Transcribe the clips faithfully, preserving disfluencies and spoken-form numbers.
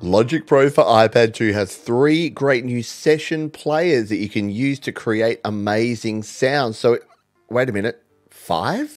Logic Pro for iPad two has three great new session players that you can use to create amazing sounds. So, wait a minute, five?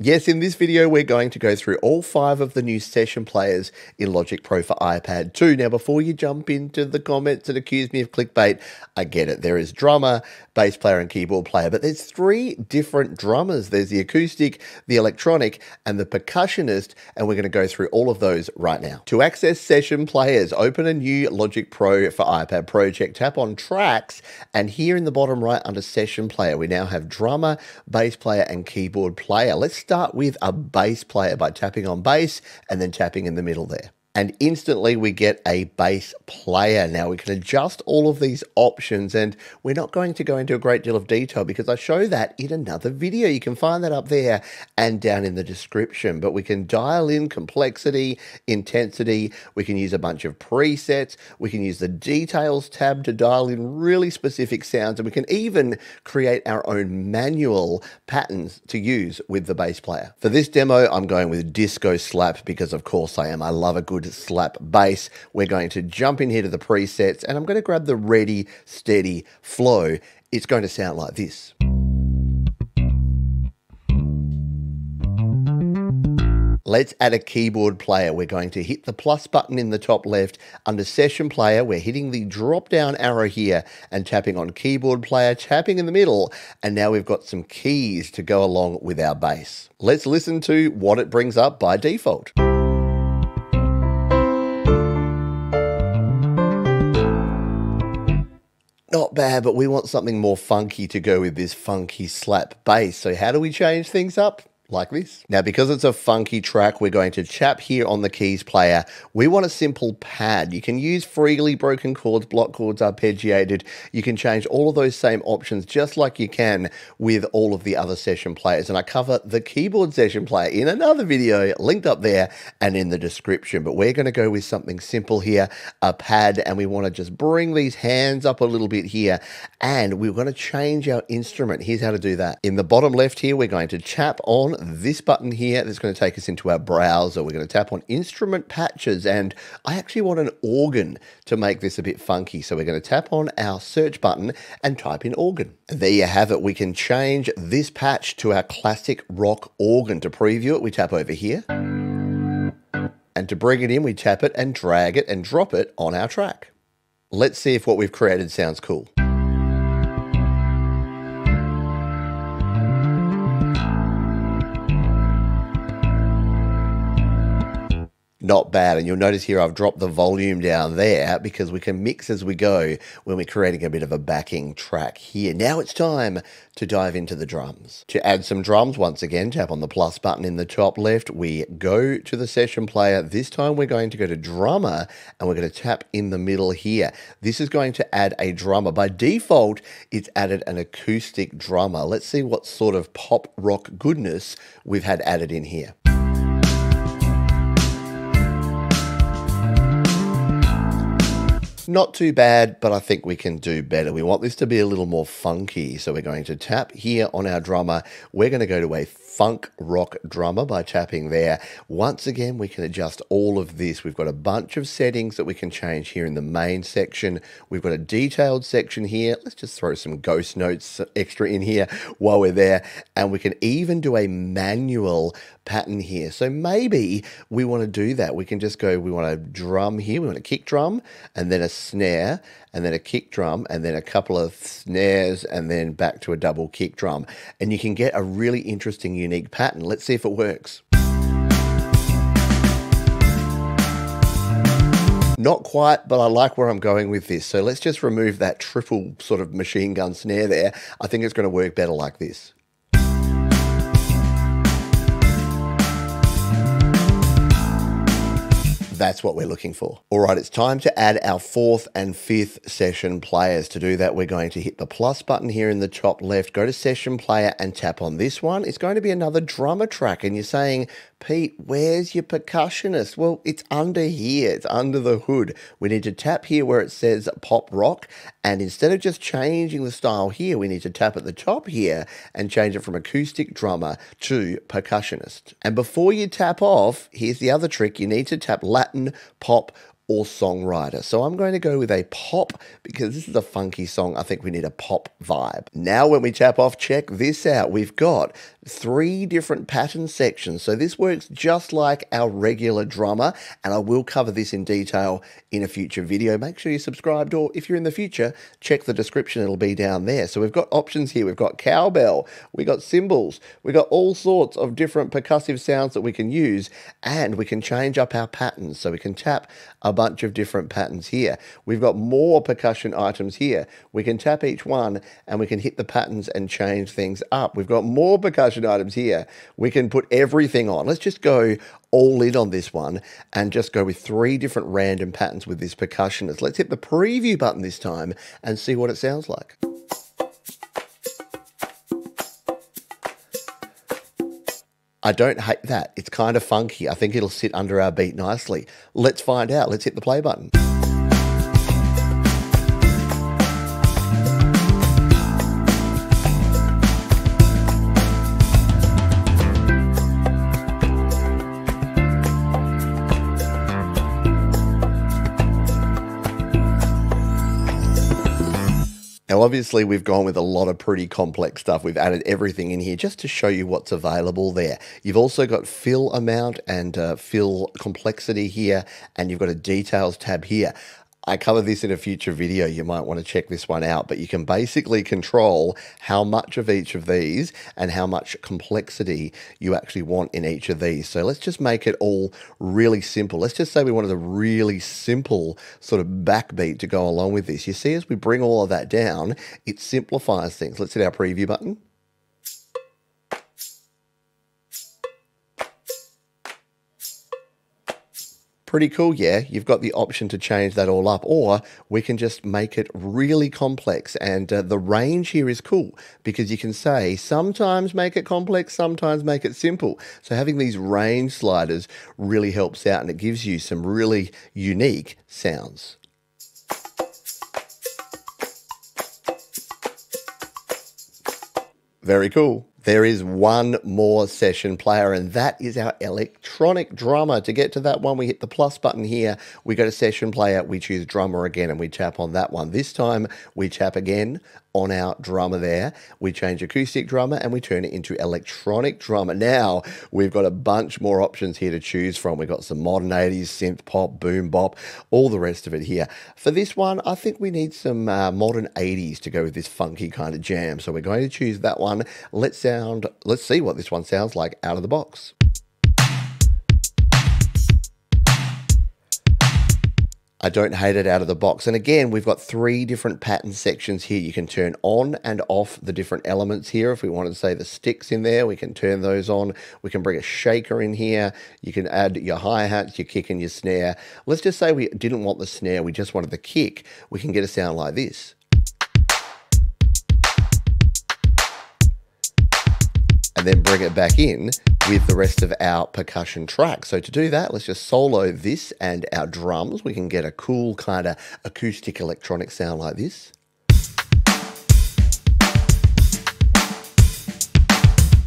Yes, in this video, we're going to go through all five of the new session players in Logic Pro for iPad two. Now, before you jump into the comments and accuse me of clickbait, I get it. There is drummer, bass player, and keyboard player, but there's three different drummers. There's the acoustic, the electronic, and the percussionist, and we're going to go through all of those right now. To access session players, open a new Logic Pro for iPad project, tap on Tracks, and here in the bottom right under Session Player, we now have drummer, bass player, and keyboard player. Let's start with a bass player by tapping on bass and then tapping in the middle there. And instantly we get a bass player. Now we can adjust all of these options, and we're not going to go into a great deal of detail because I show that in another video. You can find that up there and down in the description, but we can dial in complexity, intensity. We can use a bunch of presets. We can use the details tab to dial in really specific sounds, and we can even create our own manual patterns to use with the bass player. For this demo, I'm going with disco slap because of course I am. I love a good slap bass. We're going to jump in here to the presets, and I'm going to grab the ready, steady flow. It's going to sound like this. Let's add a keyboard player. We're going to hit the plus button in the top left. Under Session Player, we're hitting the drop-down arrow here and tapping on Keyboard Player, tapping in the middle, and now we've got some keys to go along with our bass. Let's listen to what it brings up by default. Not bad, but we want something more funky to go with this funky slap bass. So how do we change things up? Like this. Now, because it's a funky track, we're going to tap here on the keys player. We want a simple pad. You can use freely broken chords, block chords, arpeggiated. You can change all of those same options just like you can with all of the other session players. And I cover the keyboard session player in another video linked up there and in the description. But we're going to go with something simple here, a pad, and we want to just bring these hands up a little bit here. And we're going to change our instrument. Here's how to do that. In the bottom left here, we're going to tap on this button here that's going to take us into our browser. We're going to tap on instrument patches, and I actually want an organ to make this a bit funky. So we're going to tap on our search button and type in organ. And there you have it. We can change this patch to our classic rock organ. To preview it, we tap over here. And to bring it in, we tap it and drag it and drop it on our track. Let's see if what we've created sounds cool. Not bad, and you'll notice here I've dropped the volume down there because we can mix as we go when we're creating a bit of a backing track here. Now it's time to dive into the drums. To add some drums, once again, tap on the plus button in the top left. We go to the session player. This time we're going to go to drummer, and we're going to tap in the middle here. This is going to add a drummer. By default, it's added an acoustic drummer. Let's see what sort of pop rock goodness we've had added in here. Not too bad, but I think we can do better. We want this to be a little more funky, so we're going to tap here on our drummer. We're going to go to a funk rock drummer by tapping there. Once again, we can adjust all of this. We've got a bunch of settings that we can change here in the main section. We've got a detailed section here. Let's just throw some ghost notes extra in here while we're there. And we can even do a manual pattern here. So maybe we want to do that. We can just go, we want a drum here, we want a kick drum, and then a snare, and then a kick drum, and then a couple of snares, and then back to a double kick drum. And you can get a really interesting, unique pattern. Let's see if it works. Not quite, but I like where I'm going with this. So let's just remove that triple sort of machine gun snare there. I think it's going to work better like this. That's what we're looking for. All right, it's time to add our fourth and fifth session players. To do that, we're going to hit the plus button here in the top left, go to session player and tap on this one. It's going to be another drummer track, and you're saying, Pete, where's your percussionist? Well, it's under here. It's under the hood. We need to tap here where it says pop rock. And instead of just changing the style here, we need to tap at the top here and change it from acoustic drummer to percussionist. And before you tap off, here's the other trick. You need to tap Latin, pop, or songwriter. So I'm going to go with a pop because this is a funky song. I think we need a pop vibe. Now when we tap off, check this out. We've got three different pattern sections. So this works just like our regular drummer, and I will cover this in detail in a future video. Make sure you're subscribed, or if you're in the future, check the description. It'll be down there. So we've got options here. We've got cowbell, we've got cymbals, we've got all sorts of different percussive sounds that we can use, and we can change up our patterns. So we can tap a bunch of different patterns here. We've got more percussion items here. We can tap each one and we can hit the patterns and change things up. We've got more percussion items here. We can put everything on. Let's just go all in on this one and just go with three different random patterns with this percussionist. Let's hit the preview button this time and see what it sounds like. I don't hate that. It's kind of funky. I think it'll sit under our beat nicely. Let's find out. Let's hit the play button. Now, obviously, we've gone with a lot of pretty complex stuff. We've added everything in here just to show you what's available there. You've also got fill amount and uh, fill complexity here, and you've got a details tab here. I cover this in a future video. You might want to check this one out, but you can basically control how much of each of these and how much complexity you actually want in each of these. So let's just make it all really simple. Let's just say we wanted a really simple sort of backbeat to go along with this. You see, as we bring all of that down, it simplifies things. Let's hit our preview button. Pretty cool, yeah. You've got the option to change that all up, or we can just make it really complex. And uh, the range here is cool because you can say sometimes make it complex, sometimes make it simple. So having these range sliders really helps out, and it gives you some really unique sounds. Very cool. There is one more session player, and that is our electronic drummer. To get to that one, we hit the plus button here. We go to session player, we choose drummer again, and we tap on that one. This time, we tap again on our drummer there. We change acoustic drummer and we turn it into electronic drummer. Now, we've got a bunch more options here to choose from. We've got some modern eighties, synth pop, boom bop, all the rest of it here. For this one, I think we need some uh, modern eighties to go with this funky kind of jam. So we're going to choose that one. Let's sound Let's see what this one sounds like out of the box. I don't hate it out of the box. And again, we've got three different pattern sections here. You can turn on and off the different elements here. If we wanted to say the sticks in there, we can turn those on. We can bring a shaker in here. You can add your hi-hats, your kick and your snare. Let's just say we didn't want the snare. We just wanted the kick. We can get a sound like this. And then bring it back in with the rest of our percussion track. So to do that, let's just solo this and our drums. We can get a cool kind of acoustic electronic sound like this.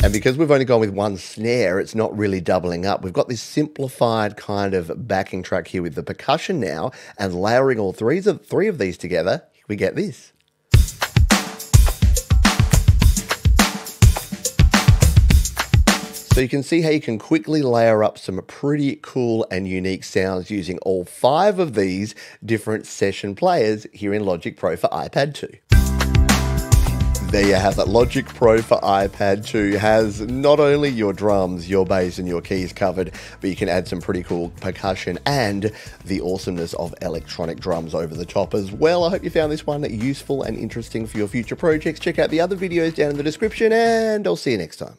And because we've only gone with one snare, it's not really doubling up. We've got this simplified kind of backing track here with the percussion now, and layering all three of, three of these together, we get this. So you can see how you can quickly layer up some pretty cool and unique sounds using all five of these different session players here in Logic Pro for iPad two. There you have it. Logic Pro for iPad two has not only your drums, your bass and your keys covered, but you can add some pretty cool percussion and the awesomeness of electronic drums over the top as well. I hope you found this one useful and interesting for your future projects. Check out the other videos down in the description, and I'll see you next time.